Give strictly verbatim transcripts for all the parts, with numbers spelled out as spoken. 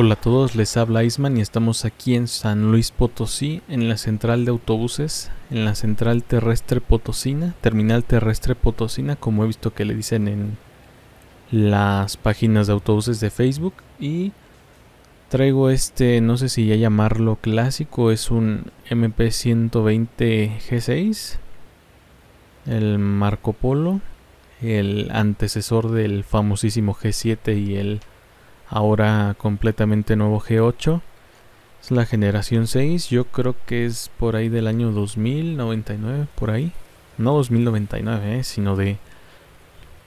Hola a todos, les habla IceMan y estamos aquí en San Luis Potosí, en la central de autobuses, en la central terrestre potosina, terminal terrestre potosina, como he visto que le dicen en las páginas de autobuses de Facebook. Y traigo este, no sé si ya llamarlo clásico, es un M P ciento veinte G seis, el Marco Polo, el antecesor del famosísimo G siete y el ahora completamente nuevo G ocho. Es la generación seis, yo creo que es por ahí del año dos mil noventa y nueve, por ahí. No dos mil noventa y nueve, eh, sino de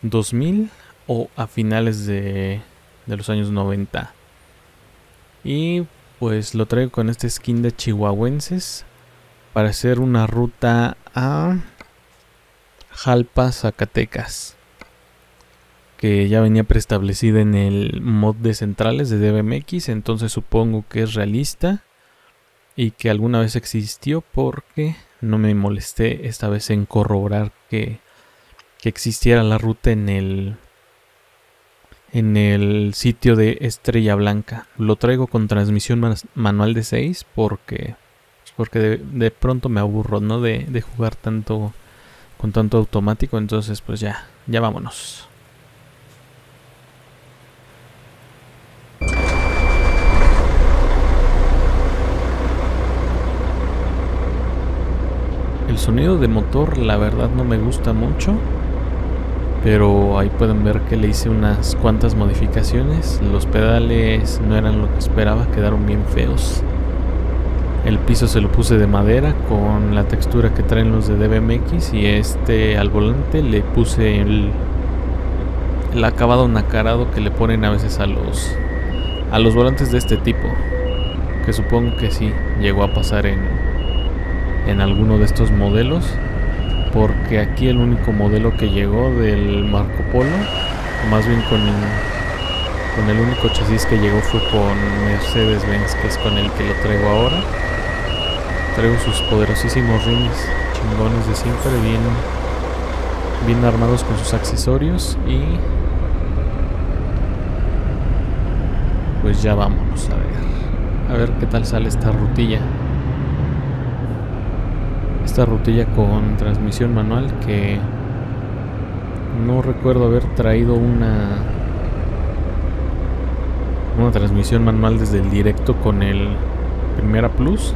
dos mil o a finales de, de los años noventa. Y pues lo traigo con este skin de Chihuahuenses para hacer una ruta a Jalpa, Zacatecas, que ya venía preestablecida en el mod de centrales de D B M X, entonces supongo que es realista y que alguna vez existió, porque no me molesté esta vez en corroborar que, que existiera la ruta en el, en el sitio de Estrella Blanca. Lo traigo con transmisión manual de seis porque, porque de, de pronto me aburro, ¿no?, de, de jugar tanto con tanto automático, entonces pues ya, ya vámonos. El sonido de motor la verdad no me gusta mucho, pero ahí pueden ver que le hice unas cuantas modificaciones. Los pedales no eran lo que esperaba, quedaron bien feos. El piso se lo puse de madera con la textura que traen los de D B M X, y este al volante le puse el, el acabado nacarado que le ponen a veces a los, a los volantes de este tipo, que supongo que sí llegó a pasar en... en alguno de estos modelos, porque aquí el único modelo que llegó del Marco Polo, más bien con el, con el único chasis que llegó, fue con Mercedes-Benz, que es con el que lo traigo ahora. Traigo sus poderosísimos rines chingones de siempre, bien, bien armados con sus accesorios, y pues ya vámonos a ver, a ver qué tal sale esta rutilla. Esta rutilla con transmisión manual, que no recuerdo haber traído una una transmisión manual desde el directo con el Primera Plus,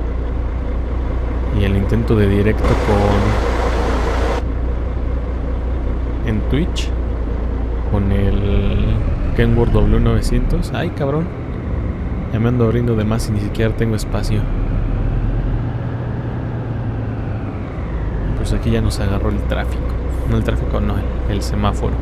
y el intento de directo con en Twitch con el Kenwood W novecientos. Ay cabrón, ya me ando abriendo de más y ni siquiera tengo espacio. Pues aquí ya nos agarró el tráfico. No el tráfico, no, el, el semáforo.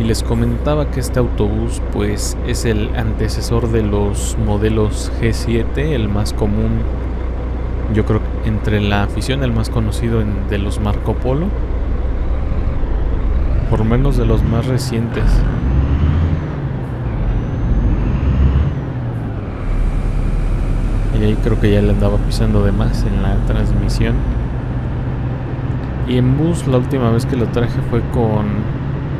Y les comentaba que este autobús pues es el antecesor de los modelos G siete, el más común, yo creo que entre la afición el más conocido en, de los Marco Polo, por lo menos de los más recientes. Y ahí creo que ya le andaba pisando de más en la transmisión. Y en bus la última vez que lo traje fue con...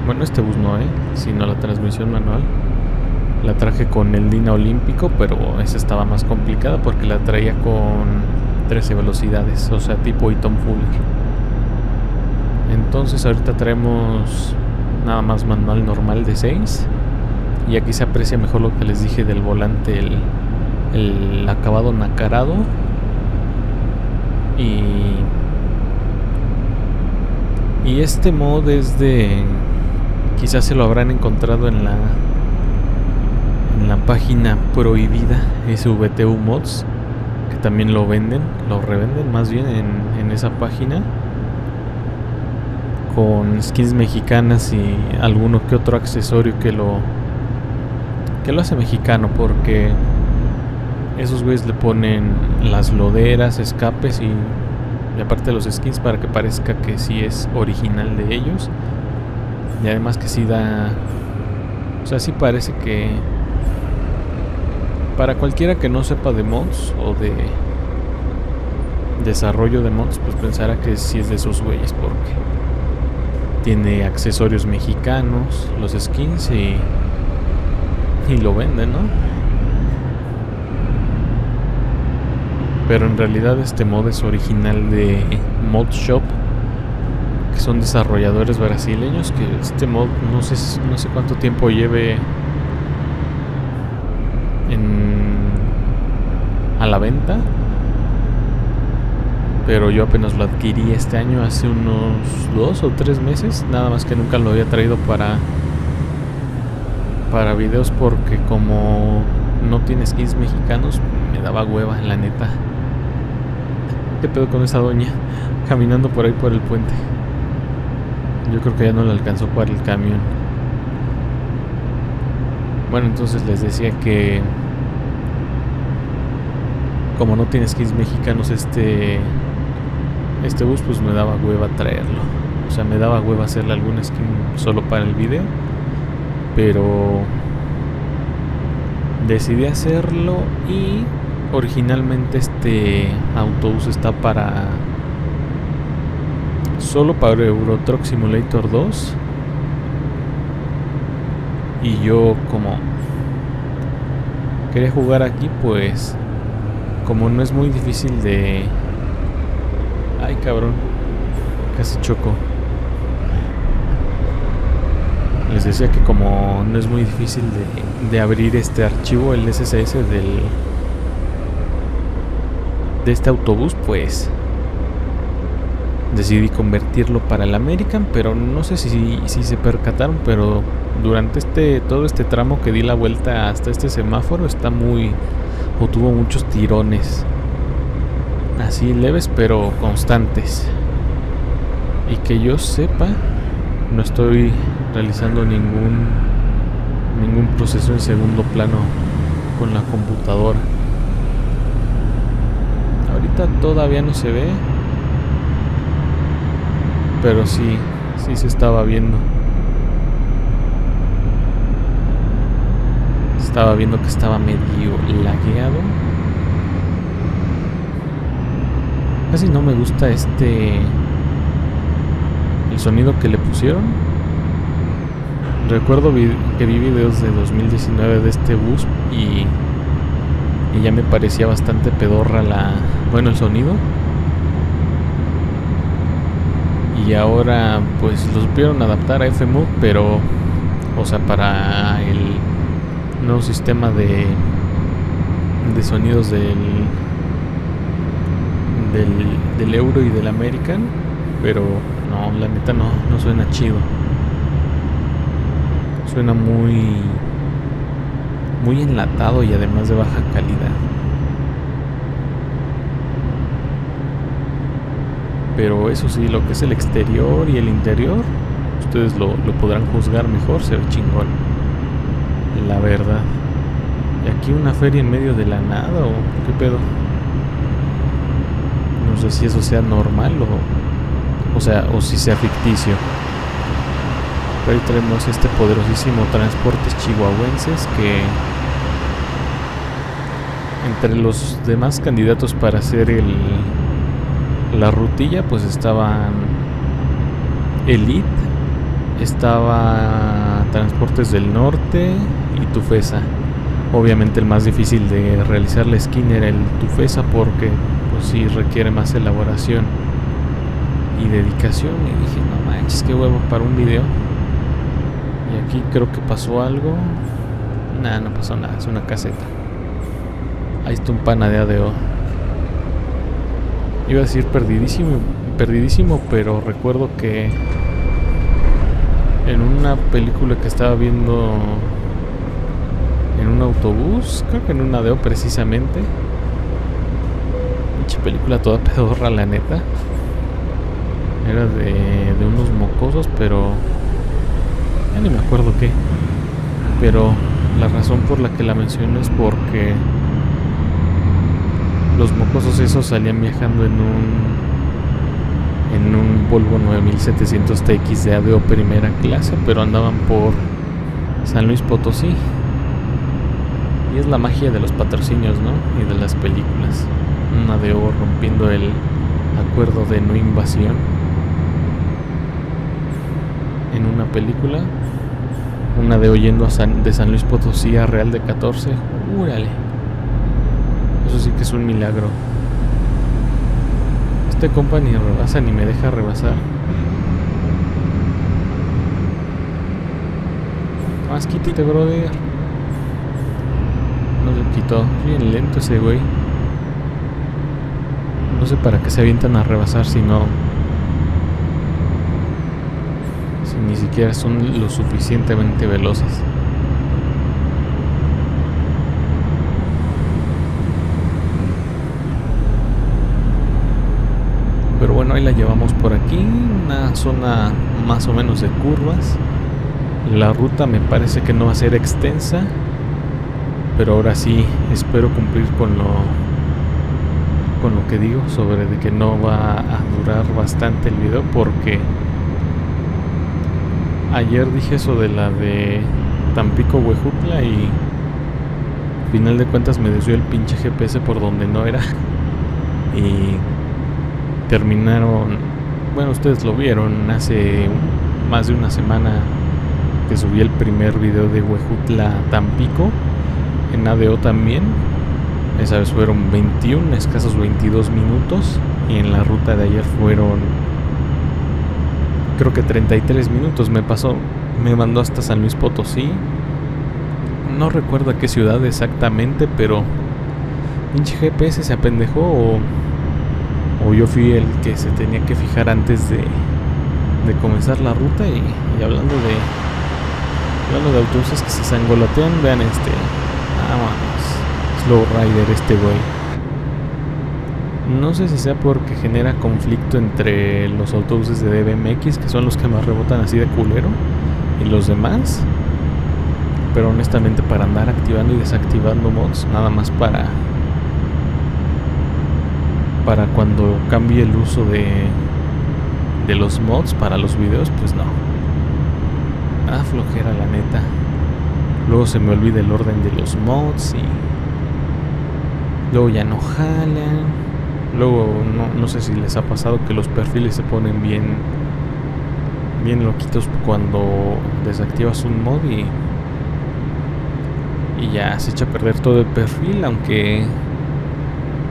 bueno, este bus no, eh, sino la transmisión manual. La traje con el Dina Olímpico, pero esa estaba más complicada porque la traía con trece velocidades, o sea, tipo Eaton Fuller. Entonces ahorita traemos nada más manual normal de seis. Y aquí se aprecia mejor lo que les dije del volante, el... el acabado nacarado y, y este mod es de, quizás se lo habrán encontrado en la en la página prohibida S V T U Mods, que también lo venden, lo revenden más bien en, en esa página, con skins mexicanas y alguno que otro accesorio que lo que lo hace mexicano, porque esos güeyes le ponen las loderas, escapes y, y aparte los skins para que parezca que sí es original de ellos. Y además que sí da... o sea, sí parece que... para cualquiera que no sepa de mods o de desarrollo de mods, pues pensará que sí es de esos güeyes, porque tiene accesorios mexicanos, los skins y, y lo venden, ¿no? Pero en realidad este mod es original de Mod Shop, que son desarrolladores brasileños, que este mod no sé, no sé cuánto tiempo lleve en, a la venta, pero yo apenas lo adquirí este año, hace unos dos o tres meses, nada más que nunca lo había traído para para videos porque como no tiene skins mexicanos me daba hueva, la neta. ¿Qué pedo con esa doña caminando por ahí por el puente? Yo creo que ya no la alcanzó para el camión. Bueno, entonces les decía que como no tiene skins mexicanos este este bus, pues me daba hueva traerlo. O sea, me daba hueva hacerle alguna skin solo para el video, pero decidí hacerlo. Y originalmente este autobús está para solo para Euro Truck Simulator dos, y yo como quería jugar aquí, pues como no es muy difícil de... Ay, cabrón, casi choco. Les decía que como no es muy difícil de, de abrir este archivo, el S S S del... de este autobús, pues decidí convertirlo para el American. Pero no sé si, si se percataron, pero durante este todo este tramo que di la vuelta hasta este semáforo está muy... o tuvo muchos tirones, así leves pero constantes. Y que yo sepa, no estoy realizando ningún ningún proceso en segundo plano con la computadora. Ahorita todavía no se ve, pero sí, sí se estaba viendo. Estaba viendo que estaba medio lagueado. Casi no me gusta este... el sonido que le pusieron. Recuerdo vi que vi videos de dos mil diecinueve de este bus y, y ya me parecía bastante pedorra la... bueno, el sonido. Y ahora pues lo supieron adaptar a F M O D, pero... o sea, para el... nuevo sistema de de sonidos del, del del Euro y del American. Pero no, la neta no, no suena chido, suena muy muy enlatado y además de baja calidad. Pero eso sí, lo que es el exterior y el interior, ustedes lo, lo podrán juzgar mejor, se ve chingón, la verdad. ¿Y aquí una feria en medio de la nada o qué pedo? No sé si eso sea normal o... o sea, o si sea ficticio. Pero ahí tenemos este poderosísimo Transportes Chihuahuenses que... entre los demás candidatos para hacer el... la rutilla, pues estaban... Elite, estaba Transportes del Norte y Tufesa. Obviamente el más difícil de realizar la skin era el Tufesa porque pues sí requiere más elaboración y dedicación, y dije no manches, qué huevo para un video. Y aquí creo que pasó algo. Nada, no pasó nada, es una caseta. Ahí está un pana de A D O. Iba a decir perdidísimo, perdidísimo, pero recuerdo que en una película que estaba viendo en un autobús, creo que en un A D O precisamente, mucha película toda pedorra la neta, era de, de unos mocosos, pero ya ni me acuerdo qué. Pero la razón por la que la menciono es porque los mocosos esos salían viajando en un... en un Volvo nueve mil setecientos T X de A D O primera clase, pero andaban por San Luis Potosí. Y es la magia de los patrocinios, ¿no? Y de las películas. Un A D O rompiendo el acuerdo de no invasión. en una película, una de oyendo a San, de San Luis Potosí a Real de catorce. ¡Úrale! Eso sí que es un milagro. Este compa ni rebasa ni me deja rebasar. Más quítate, brother. No lo quitó. Bien lento ese güey. No sé para qué se avientan a rebasar si no, si ni siquiera son lo suficientemente veloces. Pero bueno, ahí la llevamos por aquí, una zona más o menos de curvas. La ruta me parece que no va a ser extensa, pero ahora sí espero cumplir con lo con lo que digo sobre de que no va a durar bastante el video, porque ayer dije eso de la de Tampico Huejutla y al final de cuentas me desvió el pinche G P S por donde no era y terminaron, bueno, ustedes lo vieron hace más de una semana que subí el primer video de Huejutla a Tampico en A D O también. Esa vez fueron veintiuno, escasos veintidós minutos, y en la ruta de ayer fueron creo que treinta y tres minutos. Me pasó, me mandó hasta San Luis Potosí, no recuerdo a qué ciudad exactamente, pero pinche G P S se apendejó o, o yo fui el que se tenía que fijar antes de, de comenzar la ruta. Y, y hablando de hablando de autobuses que se zangolotean, vean este, nada más Slow Rider este güey. No sé si sea porque genera conflicto entre los autobuses de D B M X, que son los que más rebotan así de culero, y los demás. Pero honestamente, para andar activando y desactivando mods, nada más para Para cuando cambie el uso de De los mods para los videos, pues no. Ah, flojera la neta. Luego se me olvida el orden de los mods y luego ya no jalan. Luego no, no sé si les ha pasado que los perfiles se ponen bien bien loquitos cuando desactivas un mod y, y ya se echa a perder todo el perfil, aunque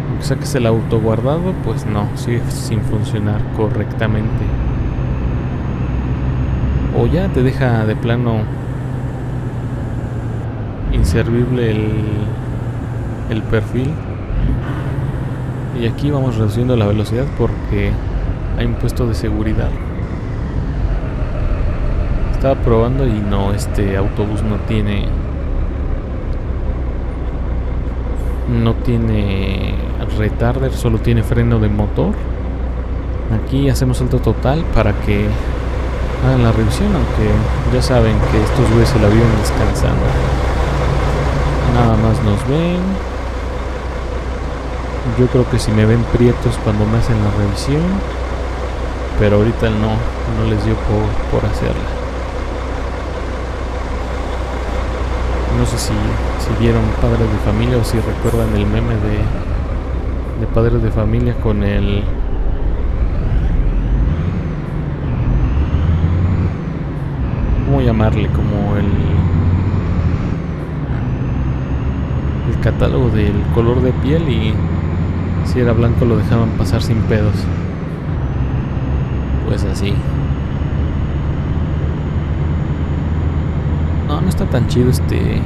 aunque saques el auto guardado, pues no, sigue sin funcionar correctamente. O ya te deja de plano inservible el, el perfil. Y aquí vamos reduciendo la velocidad porque hay un puesto de seguridad. Estaba probando y no, este autobús no tiene no tiene retarder, solo tiene freno de motor. Aquí hacemos salto total para que hagan la revisión, aunque ya saben que estos güeyes se la viven descansando. Nada más nos ven. Yo creo que si me ven prietos cuando me hacen la revisión, pero ahorita no, no les dio por, por hacerla. No sé si, si vieron Padres de Familia o si recuerdan el meme de, de Padres de Familia con el ¿cómo llamarle? Como el, el catálogo del color de piel, y si era blanco lo dejaban pasar sin pedos. Pues así. No, no está tan chido este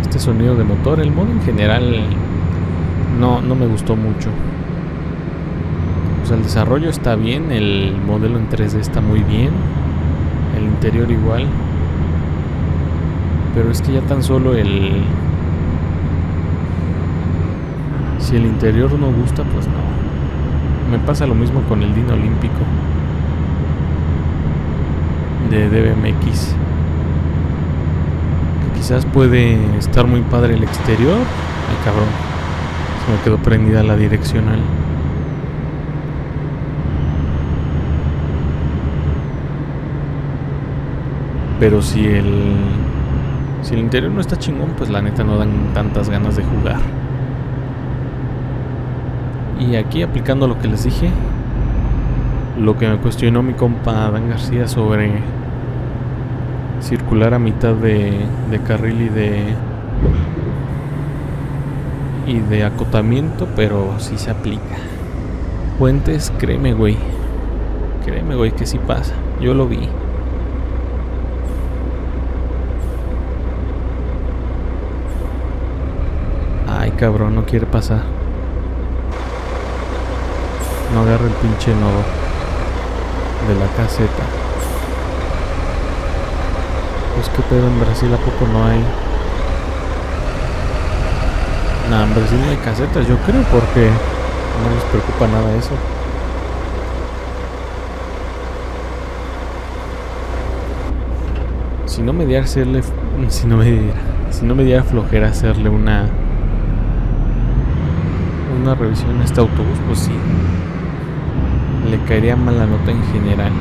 este sonido de motor. El mod en general no, no me gustó mucho. O sea, el desarrollo está bien, el modelo en tres D está muy bien, el interior igual. Pero es que ya tan solo el... si el interior no gusta, pues no. Me pasa lo mismo con el Dina Olímpico de D B M X. Que quizás puede estar muy padre el exterior. Ay, cabrón, se me quedó prendida la direccional. Pero si el si el interior no está chingón, pues la neta no dan tantas ganas de jugar. Y aquí, aplicando lo que les dije, lo que me cuestionó mi compa Dan García sobre circular a mitad de, de carril y de y de acotamiento, pero sí se aplica. Puentes, créeme güey, créeme güey que sí pasa, yo lo vi. Ay cabrón, no quiere pasar. No agarra el pinche nodo de la caseta. Pues qué pedo, en Brasil a poco no hay. Nah, en Brasil no hay casetas, yo creo, porque no les preocupa nada eso. Si no me diera hacerle, si no me diera, si no me diera flojera hacerle una una revisión a este autobús, pues sí, le caería mala nota en general.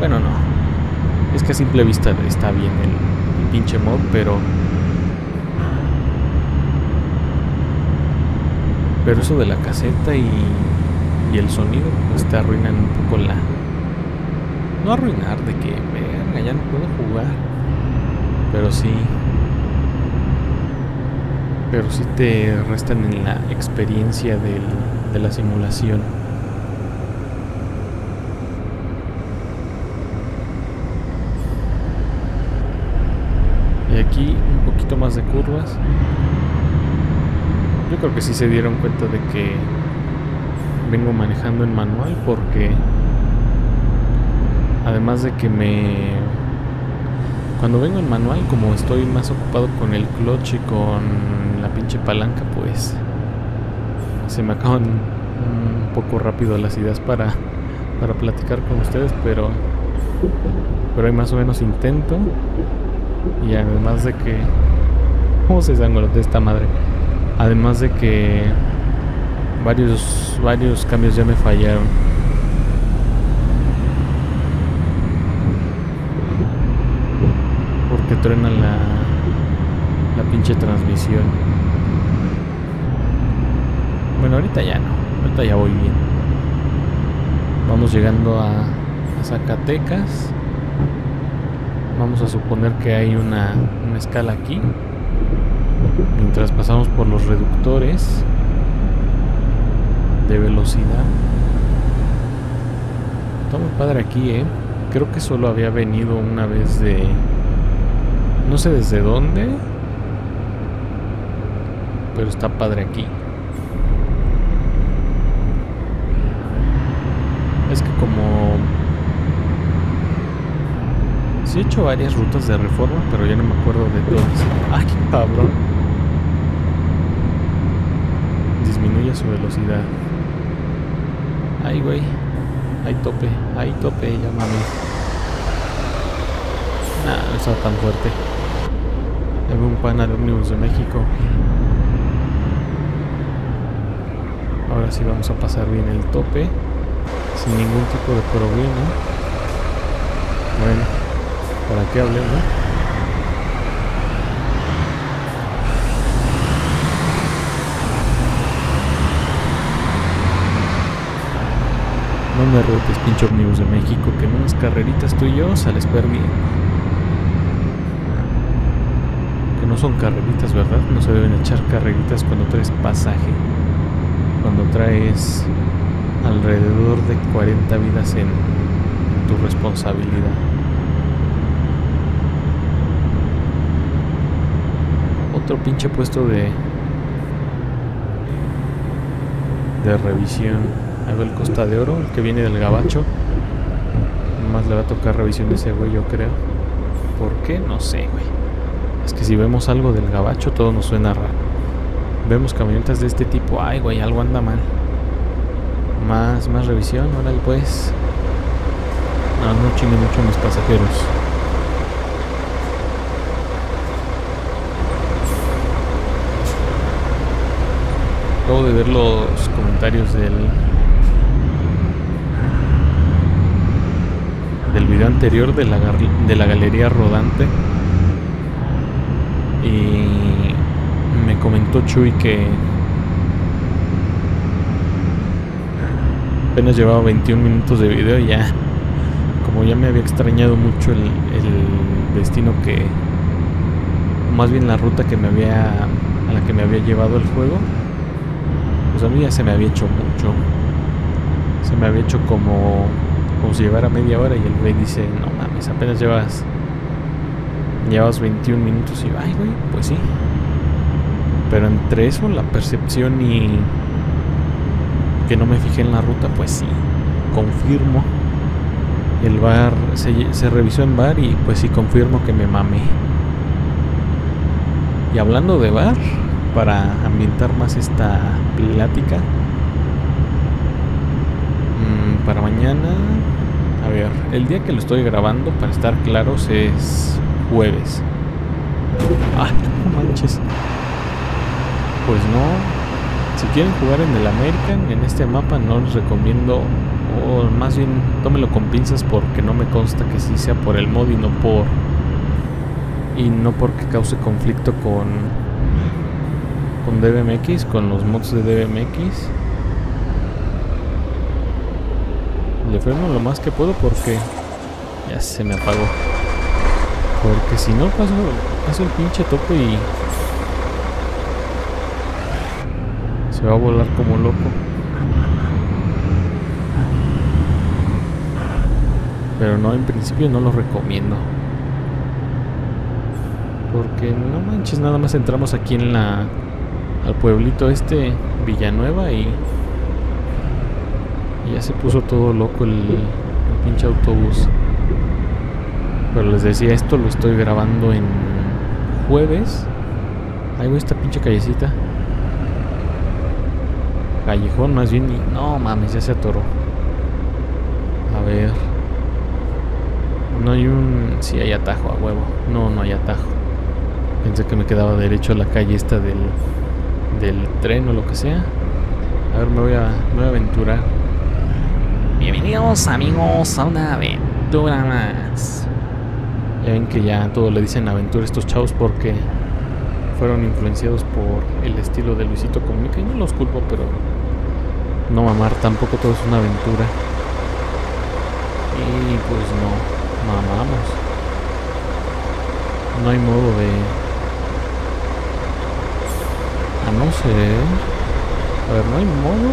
Bueno, no, es que a simple vista está bien el, el pinche mod, pero pero eso de la caseta y, y el sonido pues te arruinan un poco la... No arruinar, de que verga, ya no puedo jugar, pero sí, pero sí te restan en la experiencia del, de la simulación. Y aquí un poquito más de curvas. Yo creo que sí se dieron cuenta de que vengo manejando en manual, porque además de que me... cuando vengo en manual, como estoy más ocupado con el clutch y con la pinche palanca, pues se me acaban un poco rápido las ideas para, para platicar con ustedes, pero pero ahí más o menos intento. Y además de que... ¿Cómo se desangolote esta madre? Además de que varios, varios cambios ya me fallaron. Porque truena la, la pinche transmisión. Bueno, ahorita ya no, ahorita ya voy bien. Vamos llegando a, a Zacatecas. Vamos a suponer que hay una, una escala aquí. Mientras pasamos por los reductores de velocidad. Está muy padre aquí, eh. Creo que solo había venido una vez de... no sé desde dónde, pero está padre aquí. Es que como... sí he hecho varias rutas de Reforma, pero ya no me acuerdo de todas. ¡Ay, cabrón! Disminuye su velocidad. Ay, güey. Ay, tope. Ay, tope. Llámame. Nah, no está tan fuerte. Tengo un pan al ómnibus de México. Ahora sí vamos a pasar bien el tope. Sin ningún tipo de problema. Bueno, ¿para qué hablé, no? No me rotes, pinche ómnibus de México, que en unas carreritas tú y yo sales perdiendo. Que no son carreritas, ¿verdad? No se deben echar carreritas cuando traes pasaje. Cuando traes alrededor de cuarenta vidas en, en tu responsabilidad. Otro pinche puesto de... de revisión. Hago el Costa de Oro, el que viene del Gabacho. Nomás le va a tocar revisión de ese güey, yo creo. ¿Por qué? No sé, güey. Es que si vemos algo del Gabacho, todo nos suena raro. Vemos camionetas de este tipo, ay, güey, algo anda mal. Más, más revisión, órale pues. No, no chingue mucho a mis pasajeros. Acabo de ver los comentarios del... del video anterior de la, de la galería rodante, y me comentó Chuy que apenas llevaba veintiún minutos de video y ya como ya me había extrañado mucho el, el destino que, más bien la ruta que me había, a la que me había llevado el juego, pues a mí ya se me había hecho mucho, se me había hecho como, como si llevara media hora, y el güey dice, no mames, apenas llevas, llevas veintiún minutos, y yo, ay güey, pues sí, pero entre eso, la percepción y que no me fijé en la ruta, pues sí, confirmo. El V A R se, se revisó en V A R y pues sí confirmo que me mame. Y hablando de V A R, para ambientar más esta plática, mmm, para mañana, a ver, el día que lo estoy grabando, para estar claros, es jueves. Ah, no manches. Pues no, si quieren jugar en el American, en este mapa no les recomiendo, o más bien tómelo con pinzas, porque no me consta que sí sea por el mod y no por y no porque cause conflicto con con D B M X, con los mods de D B M X. Le freno lo más que puedo porque ya se me apagó, porque si no paso, paso el pinche tope y se va a volar como loco. Pero no, en principio no lo recomiendo, porque no manches, nada más entramos aquí en la al pueblito este, Villanueva, y, y ya se puso todo loco el, el pinche autobús. Pero les decía, esto lo estoy grabando en jueves. Ahí voy, esta pinche callecita, callejón más bien, y no mames, ya se atoró. A ver, no hay un... sí hay atajo, a huevo. No, no hay atajo. Pensé que me quedaba derecho a la calle esta del, del tren o lo que sea. A ver, me voy a, me voy a aventurar. Bienvenidos amigos a una aventura más. Ya ven que ya todo le dicen aventura a estos chavos porque fueron influenciados por el estilo de Luisito Comunica, y no los culpo, pero no mamar, tampoco todo es una aventura. Y pues no mamamos. No hay modo de, a no ser, a ver, no hay modo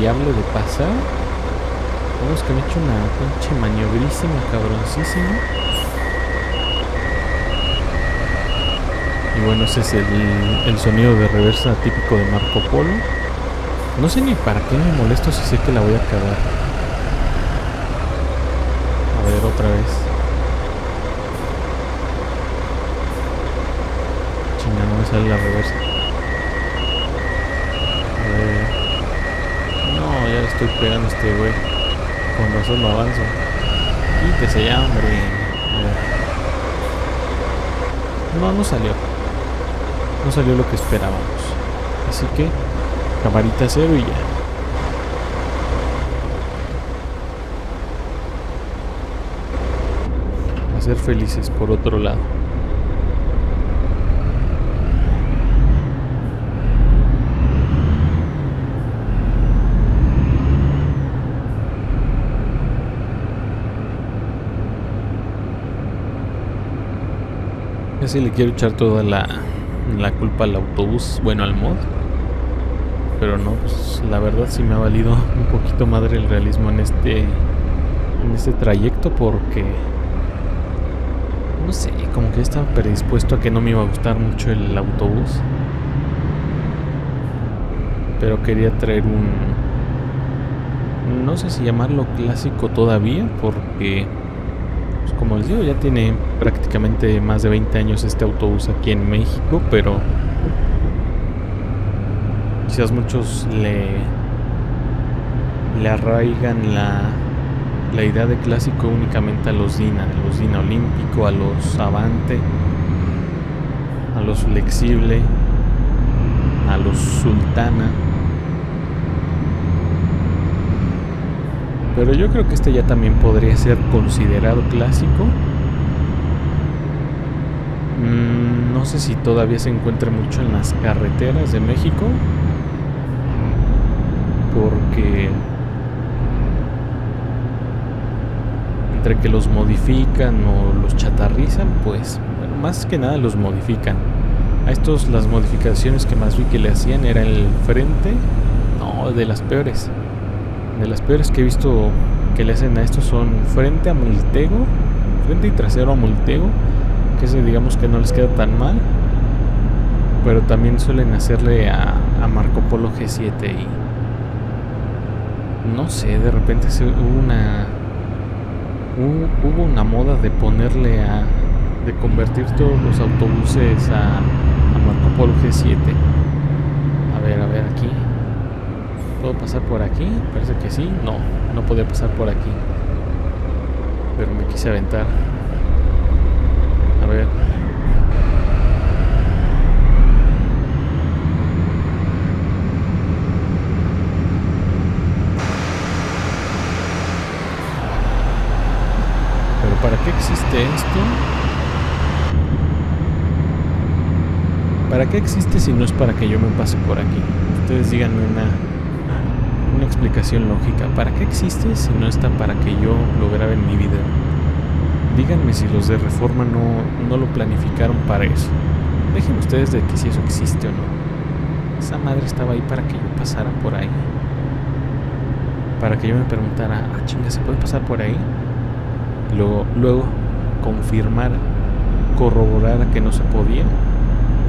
viable de pasar. Vamos, que me he hecho una pinche maniobrísima, cabroncísima. Y bueno, ese es el, el sonido de reversa típico de Marco Polo. No sé ni para qué me molesto si sé que la voy a acabar. Otra vez, chinga, no me sale la reversa. Eh, no, ya le estoy pegando a este güey. Con razón no avanzo. Quítese ya, hombre. Eh. No, no salió. No salió lo que esperábamos. Así que, camarita cero y ya. Ser felices por otro lado. Así le quiero echar toda la, la culpa al autobús, bueno, al mod, pero no, pues la verdad sí me ha valido un poquito madre el realismo en este en este trayecto, porque no sé, como que estaba predispuesto a que no me iba a gustar mucho el autobús, pero quería traer un, no sé si llamarlo clásico todavía, porque pues como les digo, ya tiene prácticamente más de veinte años este autobús aquí en México, pero quizás muchos le, le arraigan la la idea de clásico únicamente a los Dina, a los Dina Olímpico, a los Avante, a los Flexible, a los Sultana. Pero yo creo que este ya también podría ser considerado clásico. Mm, no sé si todavía se encuentra mucho en las carreteras de México, porque entre que los modifican o los chatarrizan, pues bueno, más que nada los modifican. A estos las modificaciones que más vi que le hacían era el frente, no, de las peores. De las peores que he visto que le hacen a estos son frente a Multego, frente y trasero a Multego, que ese digamos que no les queda tan mal, pero también suelen hacerle a, a Marco Polo G siete y no sé, de repente se, hubo una hubo, hubo una moda de ponerle a de convertir todos los autobuses a, a Marco Polo G siete. A ver, a ver aquí. ¿Puedo pasar por aquí? Parece que sí. No, no podía pasar por aquí. Pero me quise aventar. A ver. ¿Pero para qué existe esto? ¿Para qué existe si no es para que yo me pase por aquí? Ustedes díganme una... una explicación lógica. ¿Para qué existe si no está para que yo lo grabe en mi video? Díganme si los de Reforma no, no lo planificaron para eso. Dejen ustedes de que si eso existe o no. Esa madre estaba ahí para que yo pasara por ahí. Para que yo me preguntara, ah, chinga, ¿se puede pasar por ahí? Luego, luego confirmar, corroborar que no se podía.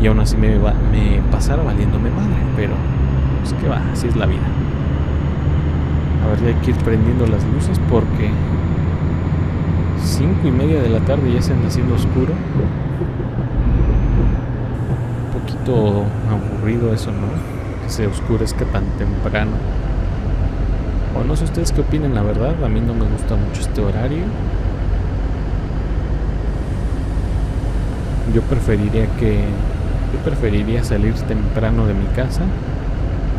Y aún así me, va, me pasara valiéndome madre. Pero, pues que va, así es la vida. A ver, ya hay que ir prendiendo las luces porque cinco y media de la tarde ya se anda haciendo oscuro. Un poquito aburrido eso, ¿no? Que se oscurezca tan temprano. O no sé ustedes qué opinen, la verdad. A mí no me gusta mucho este horario. Yo preferiría que... Yo preferiría salir temprano de mi casa.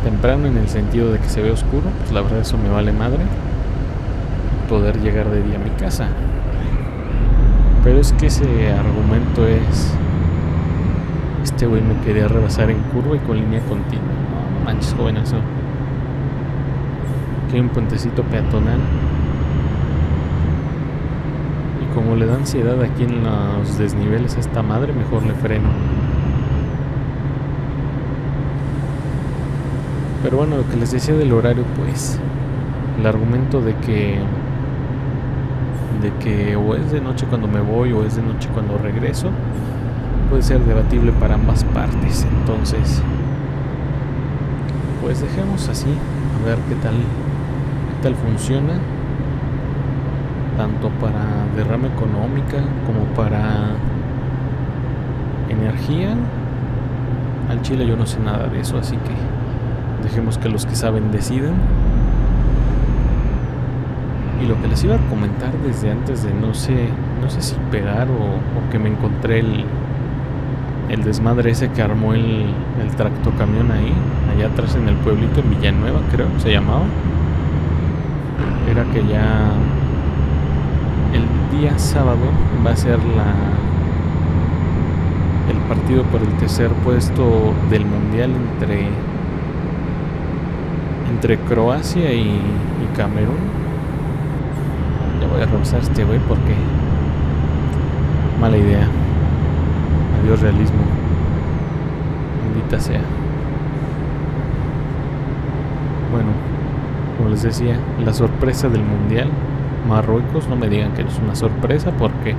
Temprano en el sentido de que se ve oscuro, pues la verdad eso me vale madre, poder llegar de día a mi casa. Pero es que ese argumento es, este güey me quería rebasar en curva y con línea continua. No manches, joven, eso. Aquí hay un puentecito peatonal. Y como le da ansiedad aquí en los desniveles a esta madre, mejor le freno. Pero bueno, lo que les decía del horario, pues el argumento de que de que o es de noche cuando me voy o es de noche cuando regreso puede ser debatible para ambas partes. Entonces pues dejemos así, a ver qué tal qué tal funciona tanto para derrama económica como para energía. Al chile yo no sé nada de eso, así que dejemos que los que saben decidan. Y lo que les iba a comentar desde antes de no sé no sé si pegar o, o que me encontré el, el desmadre ese que armó el, el tractocamión ahí, allá atrás en el pueblito, en Villanueva creo se llamaba, era que ya el día sábado va a ser la el partido por el tercer puesto del mundial entre entre Croacia y, y Camerún. Ya voy a rebasar este güey porque mala idea. Adiós realismo. Maldita sea. Bueno, como les decía, la sorpresa del mundial, Marruecos. No me digan que es una sorpresa porque,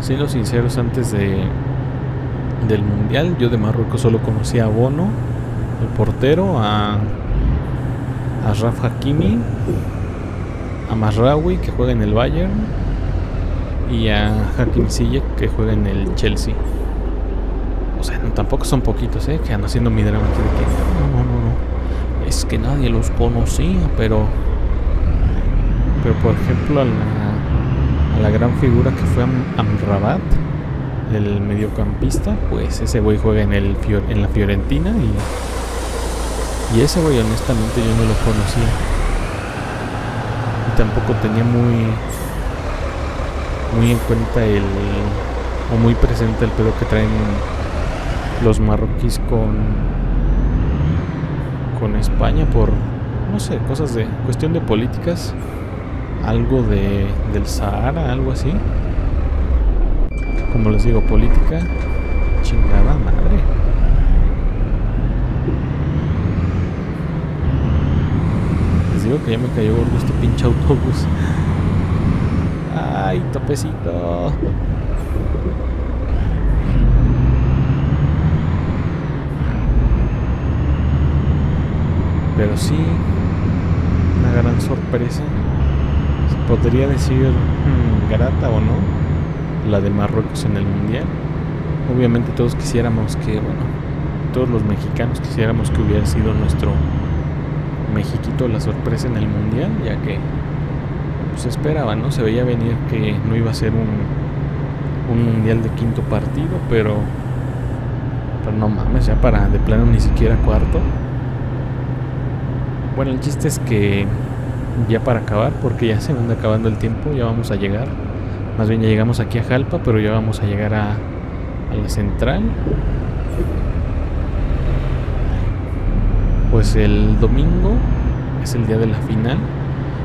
siendo sinceros, antes de del mundial yo de Marruecos solo conocía a Bono, el portero, a, a Raf Hakimi, a Mazraoui, que juega en el Bayern, y a Hakim Ziyech, que juega en el Chelsea. O sea, no, tampoco son poquitos, ¿eh? Que andan haciendo mi drama aquí de que no, no, no, no, es que nadie los conocía, pero pero por ejemplo a la, a la gran figura que fue Am Amrabat, el mediocampista, pues ese güey juega en, el Fior en la Fiorentina y Y ese güey honestamente yo no lo conocía. Y tampoco tenía muy muy en cuenta el o muy presente el pedo que traen los marroquíes con con España por, no sé, cosas de cuestión de políticas. algo de, del Sahara, algo así. Como les digo, política, chingada madre. Les digo que ya me cayó gordo este pinche autobús. Ay, topecito. Pero sí, una gran sorpresa, se podría decir, hmm, grata o no, la de Marruecos en el Mundial. Obviamente todos quisiéramos que, bueno, todos los mexicanos quisiéramos que hubiera sido nuestro Mexiquito la sorpresa en el Mundial, ya que pues, se esperaba, ¿no? Se veía venir que no iba a ser un, un Mundial de quinto partido, pero, pero no mames, ya para de plano ni siquiera cuarto. Bueno, el chiste es que ya para acabar, porque ya se anda acabando el tiempo, ya vamos a llegar. Más bien ya llegamos aquí a Jalpa, pero ya vamos a llegar a, a la central. Pues el domingo es el día de la final.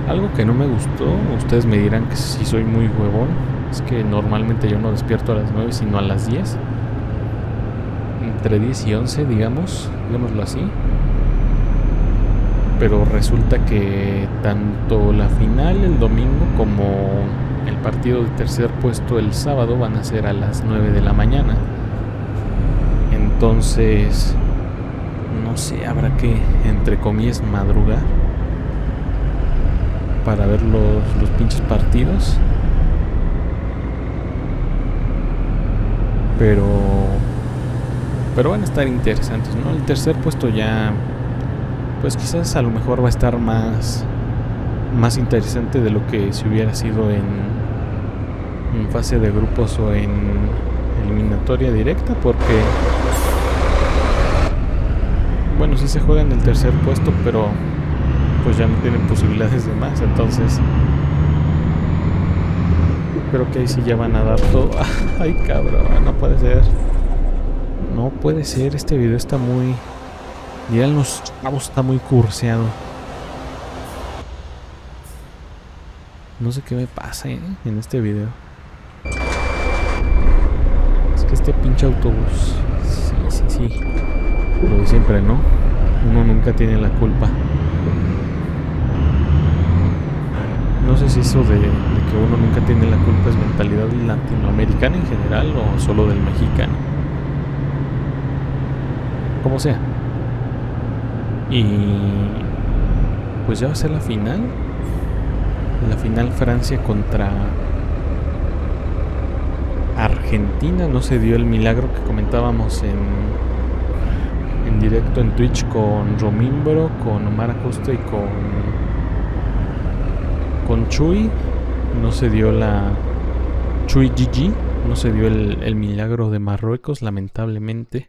Algo que no me gustó, ustedes me dirán que si soy muy huevón, es que normalmente yo no despierto a las nueve, sino a las diez. Entre diez y once, digamos, digámoslo así. Pero resulta que tanto la final el domingo como el partido de tercer puesto el sábado van a ser a las nueve de la mañana. Entonces, no sé, habrá que, entre comillas, madrugar para ver los, los pinches partidos. Pero, pero van a estar interesantes, ¿no? El tercer puesto ya... pues quizás a lo mejor va a estar más, más interesante de lo que si hubiera sido en, en fase de grupos o en eliminatoria directa, porque bueno, sí se juega en el tercer puesto, pero pues ya no tienen posibilidades de más, entonces creo que ahí sí ya van a dar todo. Ay, cabrón, no puede ser, no puede ser, este video está muy... dirán los chavos, está muy curseado. No sé qué me pasa, ¿eh? En este video. Es que este pinche autobús. Sí, sí, sí. Lo de siempre, ¿no? Uno nunca tiene la culpa. No sé si eso de, de que uno nunca tiene la culpa es mentalidad latinoamericana en general o solo del mexicano. Como sea. Y pues ya va a ser la final. La final Francia contra Argentina. No se dio el milagro que comentábamos en, en directo en Twitch con Romimbro, con Omar Acosta y con, con Chuy. No se dio la... Chuy Gigi. No se dio el, el milagro de Marruecos, lamentablemente.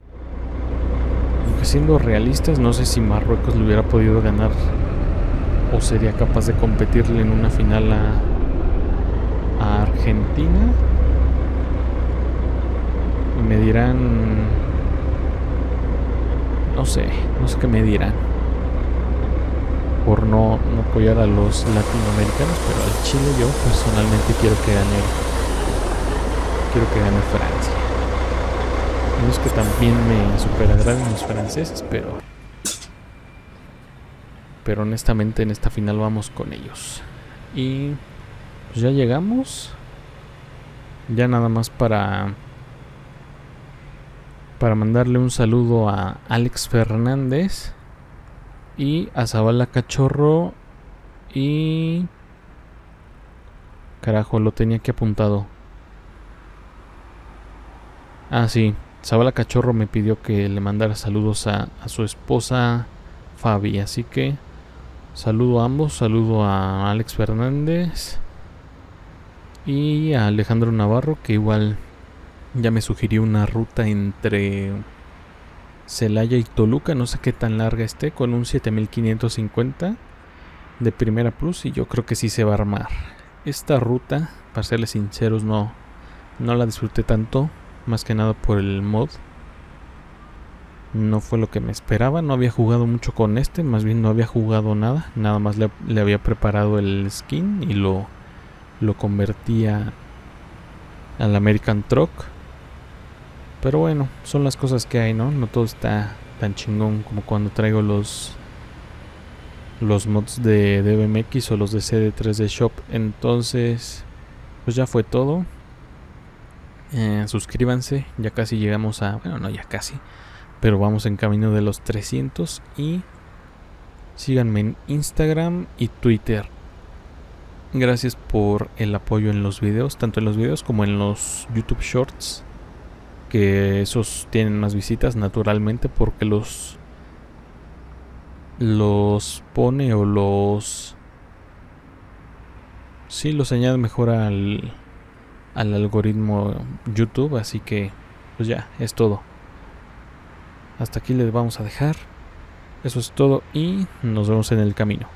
Siendo realistas, no sé si Marruecos le hubiera podido ganar o sería capaz de competirle en una final a, a Argentina. Me dirán, no sé, no sé qué me dirán por no, no apoyar a los latinoamericanos, pero al Chile yo personalmente quiero que gane, quiero que gane Francia. No es que también me super agraden los franceses, pero pero honestamente en esta final vamos con ellos. Y pues ya llegamos. Ya nada más para para mandarle un saludo a Alex Fernández y a Zabala Cachorro y... carajo, lo tenía aquí apuntado. Ah, sí. Zabala Cachorro me pidió que le mandara saludos a, a su esposa Fabi, así que saludo a ambos, saludo a Alex Fernández y a Alejandro Navarro, que igual ya me sugirió una ruta entre Celaya y Toluca, no sé qué tan larga esté, con un siete mil quinientos cincuenta de Primera Plus, y yo creo que sí se va a armar. Esta ruta, para serles sinceros, no, no la disfruté tanto. Más que nada por el mod. No fue lo que me esperaba, no había jugado mucho con este, más bien no había jugado nada. Nada más le, le había preparado el skin y lo, lo convertía al American Truck. Pero bueno, son las cosas que hay, ¿no? No todo está tan chingón como cuando traigo los los mods de D B M X o los de C D tres de Shop. Entonces, pues ya fue todo. Eh, suscríbanse, ya casi llegamos a... Bueno, no, ya casi. Pero vamos en camino de los trescientos. Y síganme en Instagram y Twitter. Gracias por el apoyo en los videos, tanto en los videos como en los YouTube Shorts, que esos tienen más visitas naturalmente porque los los pone o los sí los añade mejor al al algoritmo YouTube. Así que pues ya es todo, hasta aquí les vamos a dejar. Eso es todo y nos vemos en el camino.